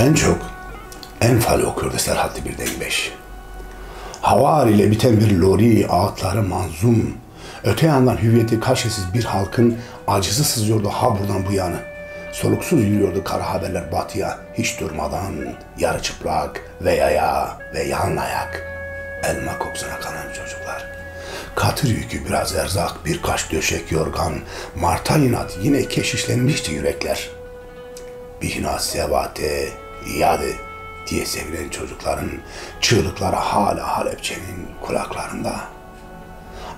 En çok Enfal okurdu Serhat-ı Birden Beş. Havar ile biten bir lori, ağıtları manzum. Öte yandan hüviyeti karşısız bir halkın acısı sızıyordu ha buradan bu yana. Soluksuz yürüyordu kara haberler batıya, hiç durmadan yarı çıplak ve yaya ve yan ayak. Elma kokusuna kanan çocuklar. Katır yükü biraz erzak, birkaç döşek yorgan. Marta inat yine keşişlenmişti yürekler. Bihna sevate iade diye sevilen çocukların çığlıkları hala Halepçe'nin kulaklarında.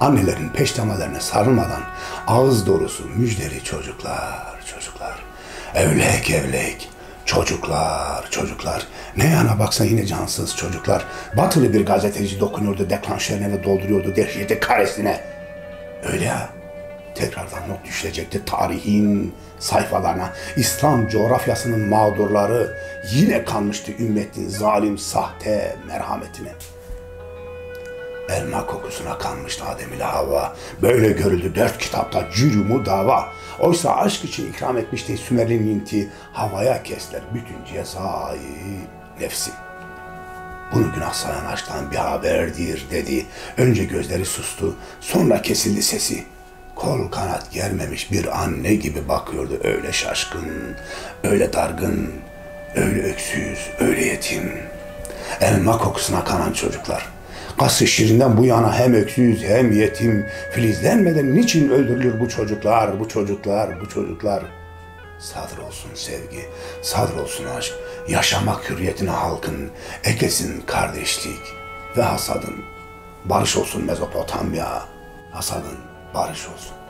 Annelerin peştemalarına sarılmadan ağız dolusu müjdeli çocuklar. Evlek, çocuklar. Ne yana baksan yine cansız çocuklar. Batılı bir gazeteci dokunuyordu deklanşörüne ve dolduruyordu dehşeti karesine. Öyle ya. Tekrardan not düşecekti tarihin sayfalarına. İslam coğrafyasının mağdurları yine kanmıştı ümmetin zalim sahte merhametine. Elma kokusuna kanmıştı Adem ile Havva. Böyle görüldü 4 kitapta cürümü dava. Oysa aşk için ikram etmişti Sümer'in minti. Havaya kesler bütün cezayı nefsi. Bunu günah sayan aşktan bir haberdir dedi. Önce gözleri sustu, sonra kesildi sesi. Kol kanat germemiş bir anne gibi bakıyordu öyle şaşkın, öyle dargın, öyle öksüz, öyle yetim. Elma kokusuna kanan çocuklar. Kasr-ı Şirin'den bu yana hem öksüz hem yetim, filizlenmeden niçin öldürülür bu çocuklar? Sadr olsun sevgi, sadr olsun aşk, yaşamak hürriyetine halkın, eklesin kardeşlik ve hasadın, barış olsun Mezopotamya, hasadın, barış olsun.